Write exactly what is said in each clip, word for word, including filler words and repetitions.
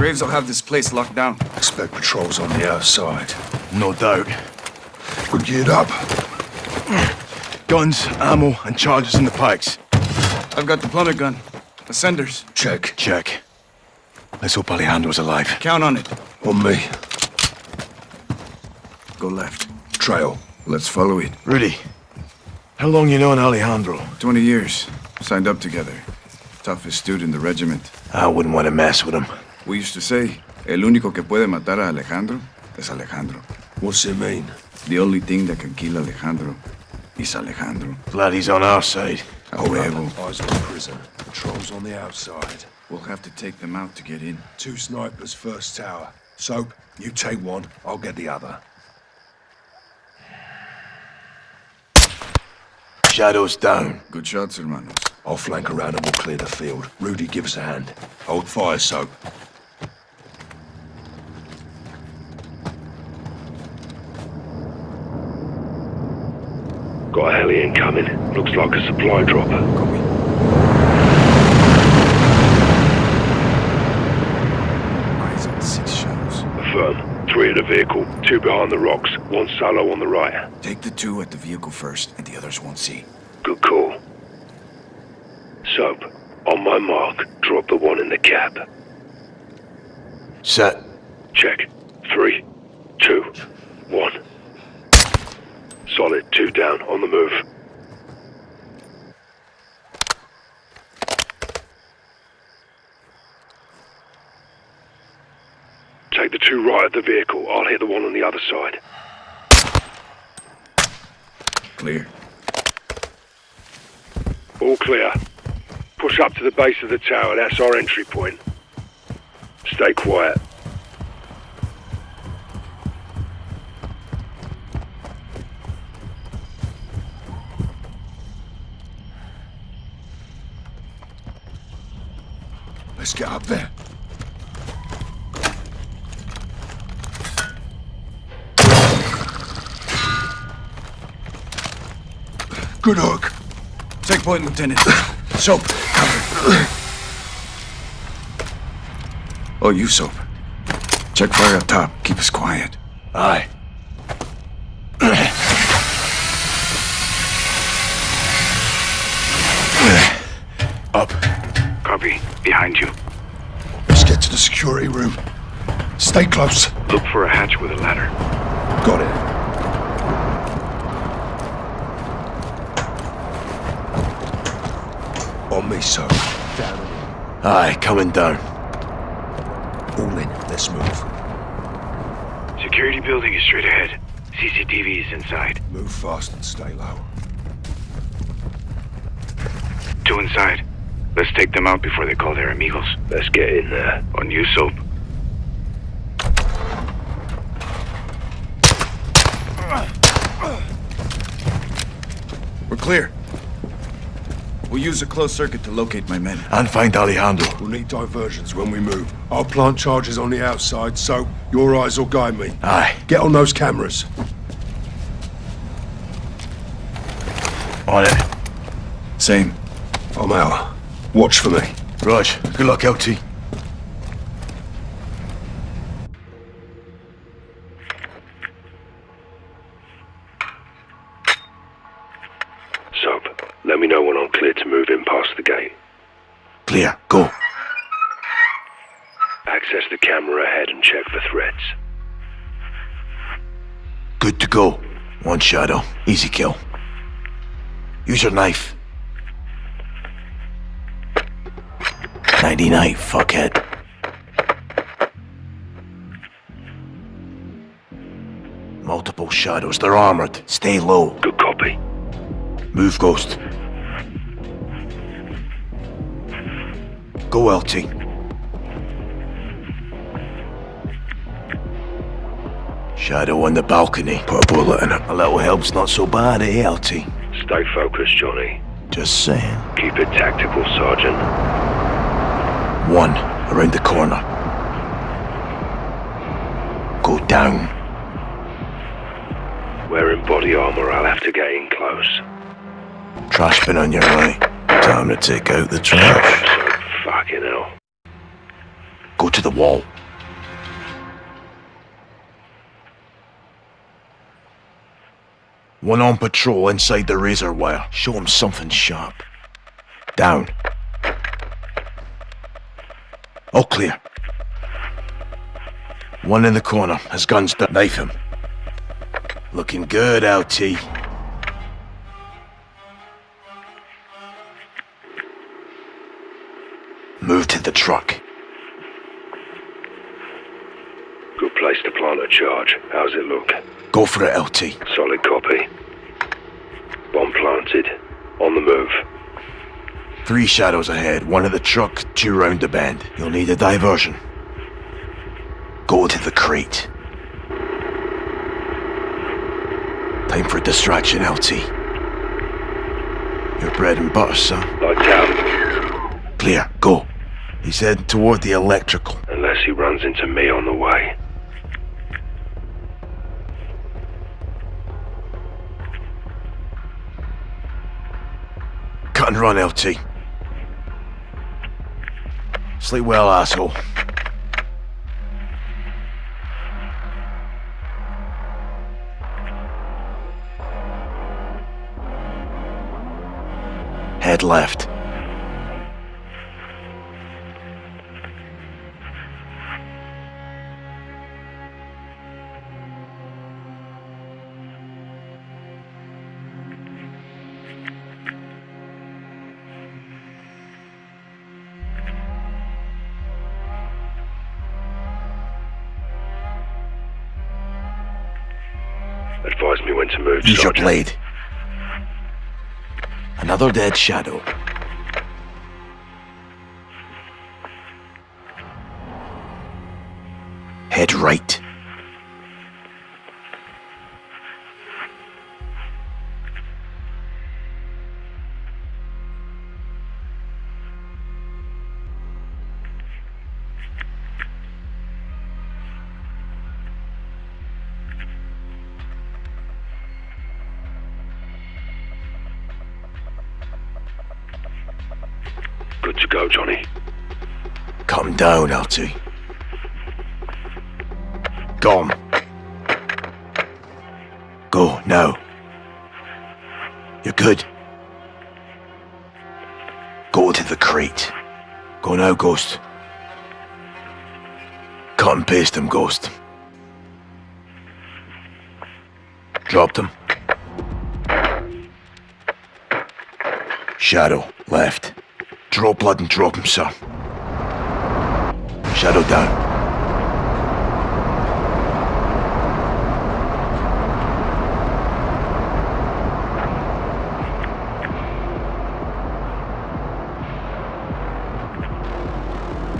Graves will have this place locked down. Expect patrols on the outside. No doubt. We're geared up. Guns, ammo, and charges in the pikes. I've got the plummet gun. The senders. Check. Check. Let's hope Alejandro's alive. Count on it. On me. Go left. Trail. Let's follow it. Rudy, how long you known Alejandro? Twenty years. Signed up together. Toughest dude in the regiment. I wouldn't want to mess with him. We used to say, el único que puede matar a Alejandro es Alejandro. What's it mean? The only thing that can kill Alejandro is Alejandro. Glad he's on our side. However, eyes on the prison. Patrols on the outside. We'll have to take them out to get in. Two snipers, first tower. Soap, you take one, I'll get the other. Shadows down. Good shots, hermanos. I'll flank around and we'll clear the field. Rudy, give us a hand. Hold fire, Soap. Got a heli incoming. Looks like a supply dropper. Copy. Eyes on six shadows. Affirm. Three at a vehicle, two behind the rocks, one solo on the right. Take the two at the vehicle first, and the others won't see. Good call. Soap, on my mark, drop the one in the cab. Set. Check. Three, two, one. Solid, two down, on the move. Take the two right at the vehicle. I'll hit the one on the other side. Clear. All clear. Push up to the base of the tower. That's our entry point. Stay quiet. Let's get up there. Good hook. Take point, Lieutenant. Soap, cover. Oh, you, Soap. Check fire up top. Keep us quiet. Aye. Up. Copy. Behind you. Let's get to the security room. Stay close. Look for a hatch with a ladder. Got it. On me, Soap. Down. Aye, coming down. All in. Let's move. Security building is straight ahead. C C T V is inside. Move fast and stay low. Two inside. Let's take them out before they call their amigos. Let's get in there. On you, Soap. We're clear. We'll use a closed circuit to locate my men. And find Alejandro. We'll need diversions when we move. I'll plant charges on the outside, so your eyes will guide me. Aye. Get on those cameras. On it. Same. I'm out. Watch for me. Raj, good luck, L T. Clear. Go. Access the camera ahead and check for threats. Good to go. One shadow. Easy kill. Use your knife. ninety-nine, fuckhead. Multiple shadows. They're armored. Stay low. Good copy. Move, Ghost. Go, L T. Shadow on the balcony. Put a bullet in it. A little help's not so bad, eh, L T? Stay focused, Johnny. Just saying. Keep it tactical, Sergeant. One, around the corner. Go down. Wearing body armor, I'll have to get in close. Trash bin on your right. Time to take out the trash. Fucking hell. Go to the wall. One on patrol inside the razor wire. Show him something sharp. Down. All clear. One in the corner. His gun's down. Knife him. Looking good, L T. Move to the truck. Good place to plant a charge. How's it look? Go for it, L T. Solid copy. Bomb planted. On the move. Three shadows ahead. One at the truck, two round the bend. You'll need a diversion. Go to the crate. Time for a distraction, L T. Your bread and butter, son. Lights out. Clear. Go. He's heading toward the electrical. Unless he runs into me on the way. Cut and run, L T. Sleep well, asshole. Head left. Advise me when to move, Use Sergeant. your blade. Another dead shadow. Head right. Good to go, Johnny. Come down, L T. Gone. Go, now. You're good. Go to the crate. Go now, Ghost. Cut and paste him, Ghost. Dropped him. Shadow, left. Draw blood and drop him, sir. Shadow down.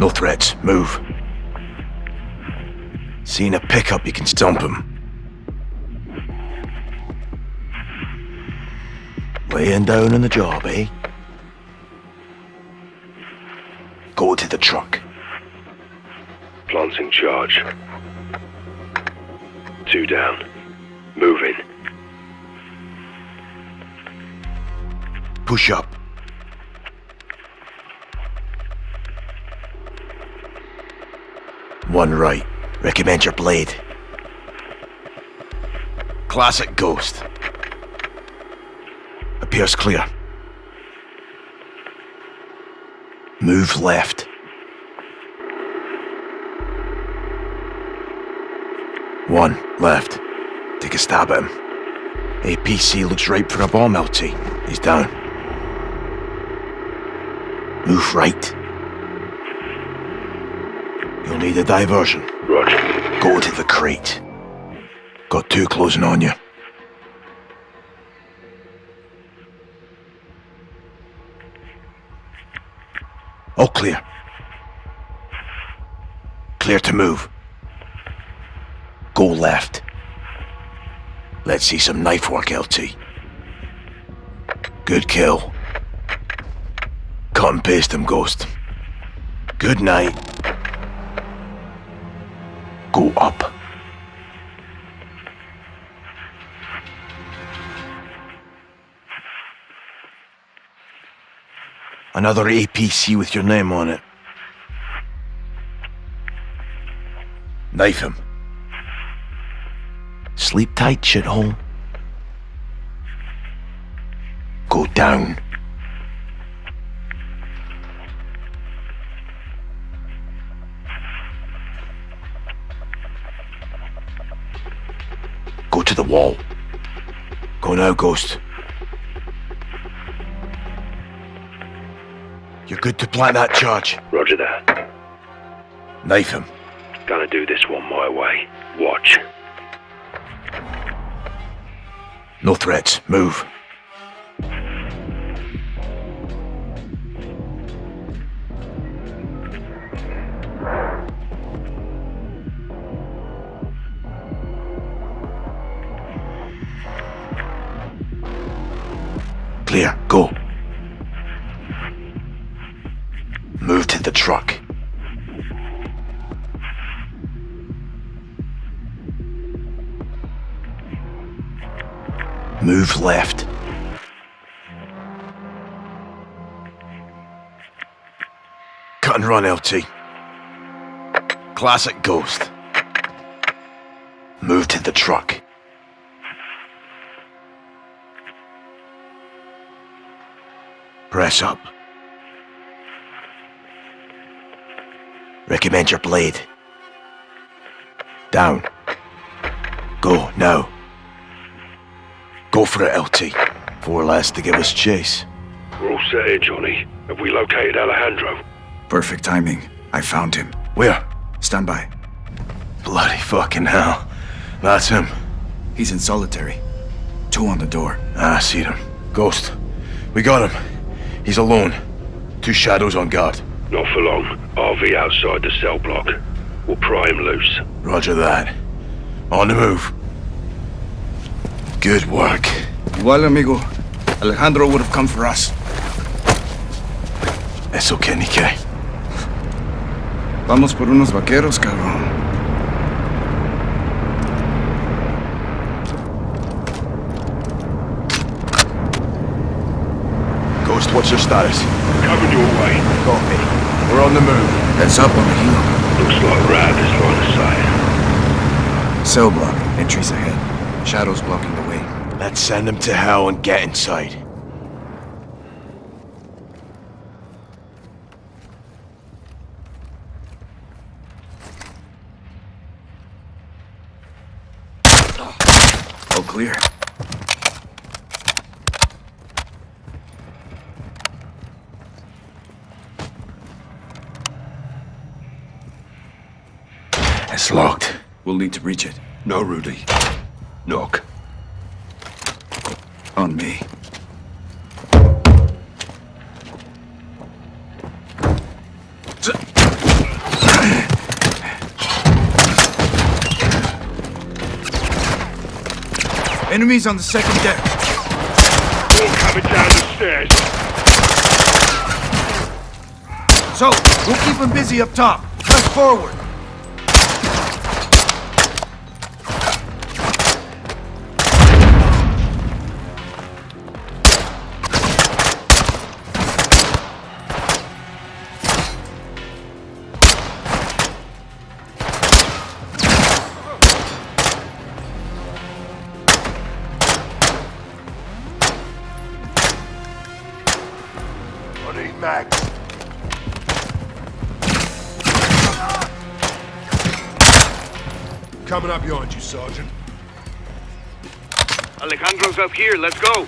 No threats. Move. Seeing a pickup, you can stump him. Laying down on the job, eh? Go to the truck. Planting charge. Two down. Moving. Push up. One right. Recommend your blade. Classic Ghost. Appears clear. Move left. One left. Take a stab at him. A P C looks ripe for a bomb, L T. He's down. Move right. You'll need a diversion. Roger. Go to the crate. Got two closing on you. All clear. Clear to move. Go left. Let's see some knife work, L T. Good kill. Cut and paste him, Ghost. Good night. Go up. Another A P C with your name on it. Knife him. Sleep tight, shithole. Go down. Go to the wall. Go now, Ghost. You're good to plant that charge. Roger that. Knife him. Gonna do this one my way. Watch. No threats. Move. Clear. Go. Move to the truck. Move left. Cut and run, L T. Classic Ghost. Move to the truck. Press up. Recommend your blade. Down. Go, now. Go for it, L T. Four last to give us chase. We're all set here, Johnny. Have we located Alejandro? Perfect timing. I found him. Where? Stand by. Bloody fucking hell. That's him. He's in solitary. Two on the door. Ah, I see them. Ghost. We got him. He's alone. Two shadows on guard. Not for long. R V outside the cell block. We'll pry him loose. Roger that. On the move. Good work. Igual, amigo. Alejandro would have come for us. Eso que ni que. Vamos por unos vaqueros, cabrón. Ghost, what's your status? Coming your way. Copy. We're on the move. That's up on the hill. Looks like we're out of this line of sight. Cell block. Entries ahead. Shadows blocking the way. Let's send them to hell and get inside. All clear. It's locked. We'll need to breach it. No, Rudy. Knock. On me. Enemies on the second deck. All coming down the stairs. So, we'll keep them busy up top. Press forward. Coming up behind you, Sergeant. Alejandro's up here. Let's go.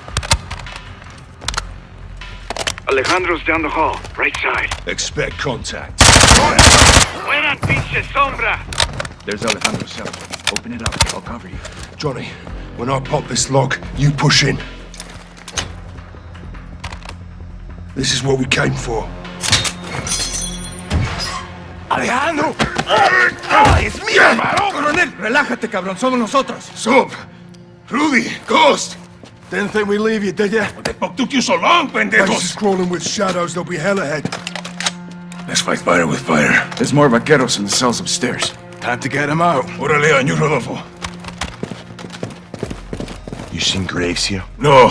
Alejandro's down the hall. Right side. Expect contact. Fuera, pinche sombra. There's Alejandro's cell. Open it up. I'll cover you. Johnny, when I pop this lock, you push in. This is what we came for. Alejandro! Ah, ¡es mío! Coronel, relájate, cabrón. Somos nosotros. Soap! Rudy! Ghost! Didn't think we leave you, did ya? What the fuck took you so long, pendejos? Place is crawling with shadows. There'll be hell ahead. Let's fight fire with fire. There's more vaqueros in the cells upstairs. Time to get them out. Orale, on you, Rodolfo. You seen Graves here? No.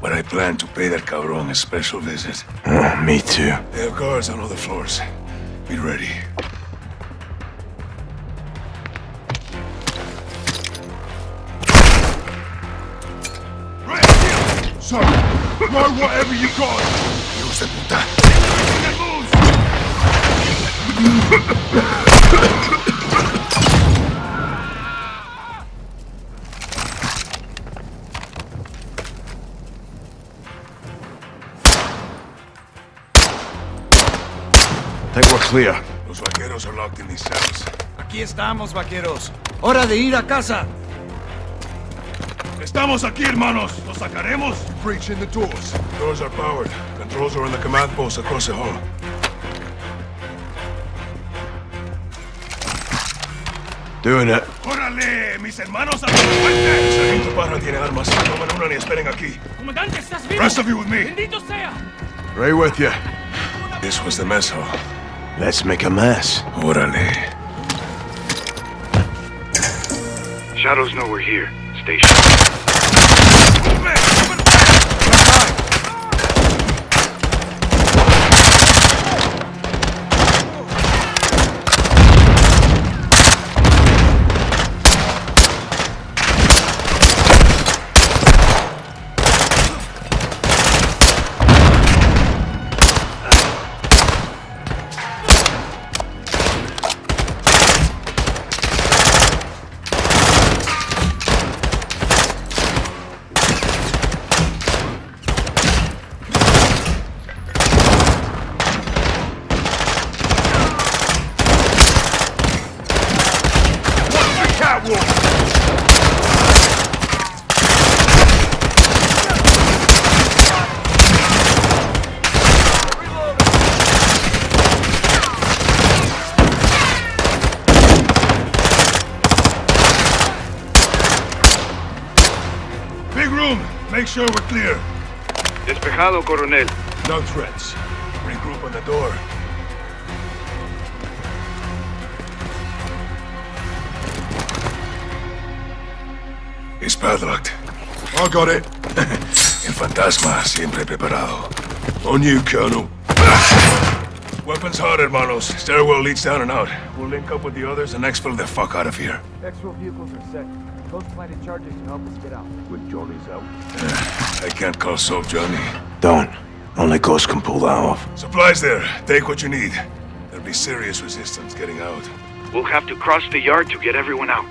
But I plan to pay that cabron a special visit. Oh, me too. They have guards on all the floors. Be ready. Soap! Throw whatever you got! Dios de puta! Get loose! I think we're clear. Los vaqueros are locked in these cells. Aquí estamos, vaqueros. Hora de ir a casa. Estamos aquí, hermanos. Los sacaremos. Breach in the doors. The doors are powered. Controls are on the command post across the hall. Doing it. ¡Órale! ¡Mis hermanos a la fuente! Sargento Parra tiene armas. Tomen una ni esperen aquí. Comandante, estás vivo. Rest of you with me. Bendito sea. Right with you. This was the mess hall. Let's make a mess. Órale. Shadows know we're here. Stay sharp. Make sure we're clear. Despejado, coronel. No threats. Regroup on the door. It's padlocked. I got it. El fantasma siempre preparado. On you, Colonel. Weapons hard, hermanos. Stairwell leads down and out. We'll link up with the others and expel the fuck out of here. Exfil vehicles are set. Ghost planted charges to help us get out. With Johnny's out. Uh, I can't call Soap, Johnny. Don't. Only Ghost can pull that off. Supplies there. Take what you need. There'll be serious resistance getting out. We'll have to cross the yard to get everyone out.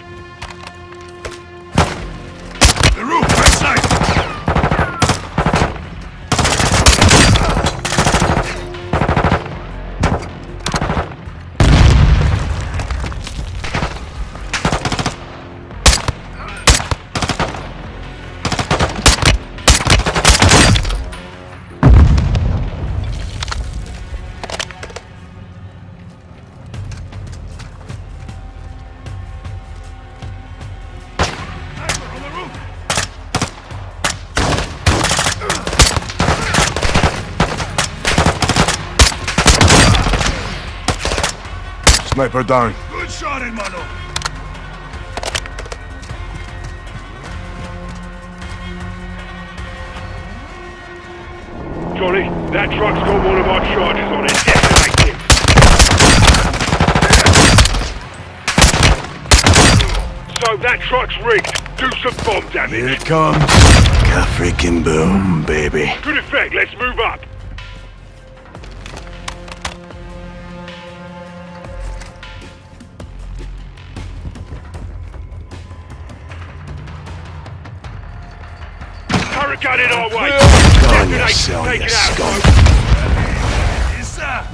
The roof! Right Sniper down. Good shot, hermano. Johnny, that truck's got one of our charges on it. Detonate it. So that truck's rigged. Do some bomb damage. Here it comes. Ka freaking boom, baby. Good effect. Let's move up. Got it all right. Go on yourself, you scum. Yes, sir.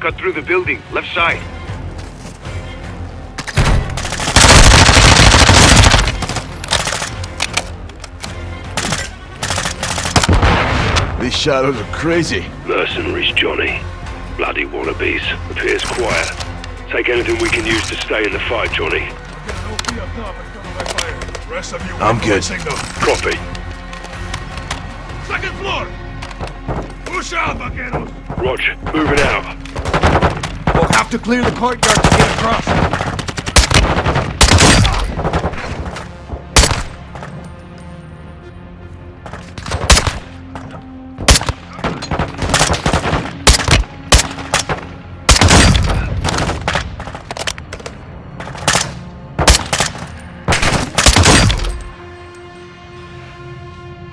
Cut through the building, left side. These shadows are crazy. Mercenaries, Johnny. Bloody wannabes. Appears quiet. Take anything we can use to stay in the fight, Johnny. I'm good. Copy. Second floor! Push out, vaqueros! Roger, moving out. We'll have to clear the courtyard to get across.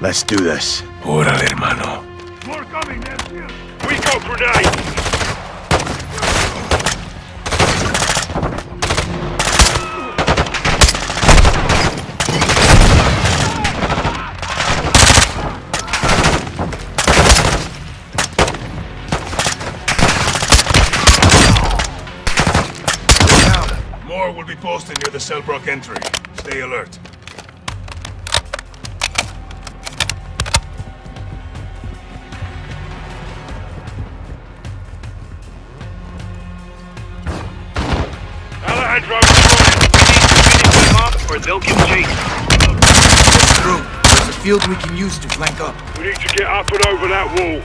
Let's do this. Órale, hermano. More coming, they're here. We go grenade! More will be posted near the Selbrock entry. Stay alert. They'll get chased. Through. There's a field we can use to flank up. We need to get up and over that wall.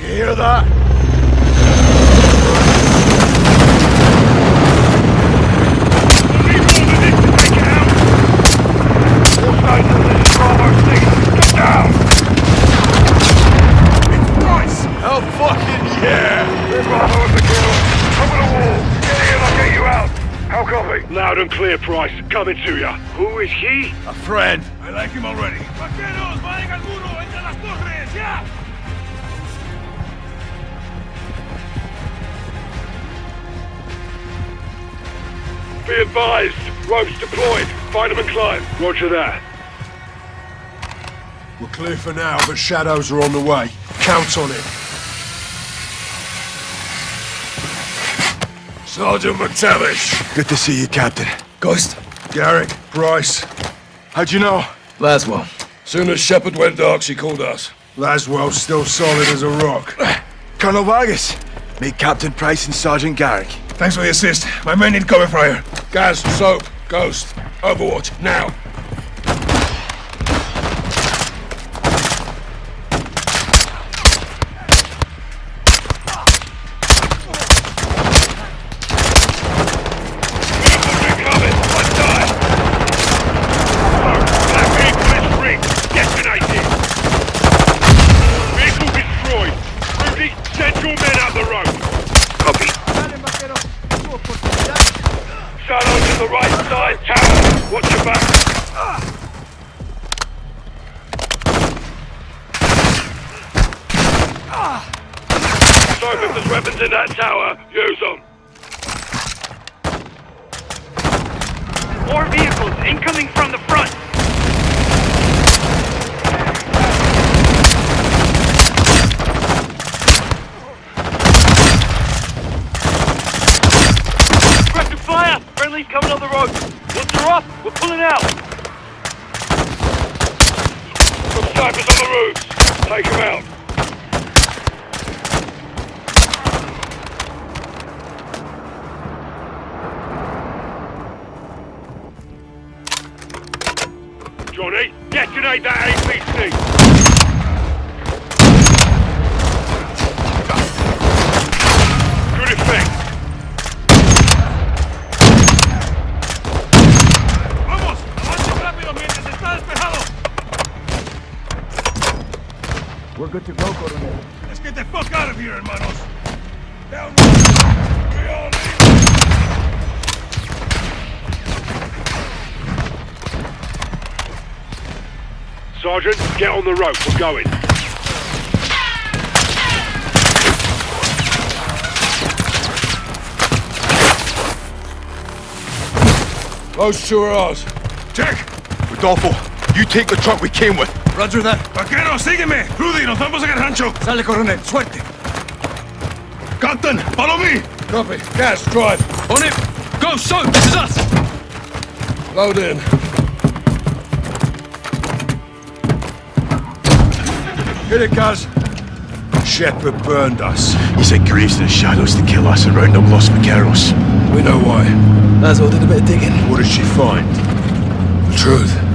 You hear that? Clear, Price. Coming to ya. Who is he? A friend. I like him already. Vaqueros, vayan al muro, entre las torres, ya! Be advised. Ropes deployed. Find him and climb. Roger that. We're clear for now, but shadows are on the way. Count on it. Sergeant McTavish! Good to see you, Captain. Ghost? Garrick, Price. How'd you know? Laswell. Soon as Shepherd went dark, she called us. Laswell's still solid as a rock. Colonel Vargas, meet Captain Price and Sergeant Garrick. Thanks for the assist. My men need cover fire. Gaz, Soap, Ghost, Overwatch, now! Johnny, detonate that A P C! Good effect! Vamos! Avance rápido mientras está despejado! We're good to go, Coronel. Let's get the fuck out of here, hermanos! Down! We all need Sergeant, get on the rope, we're going. Those two are ours. Check! Rodolfo, you take the truck we came with. Roger that. Vaquero, sígueme! Rudy, nos vamos en el rancho! Sale, Coronel, suerte! Captain, follow me! Copy. Gas, drive. On it! Go, Soap, this is us! Load in. Hit it, Gaz. Shepherd burned us. He sent Graves in the shadows to kill us and round up Los Vaqueros. We know why. Laswell did a bit of digging. What did she find? The truth.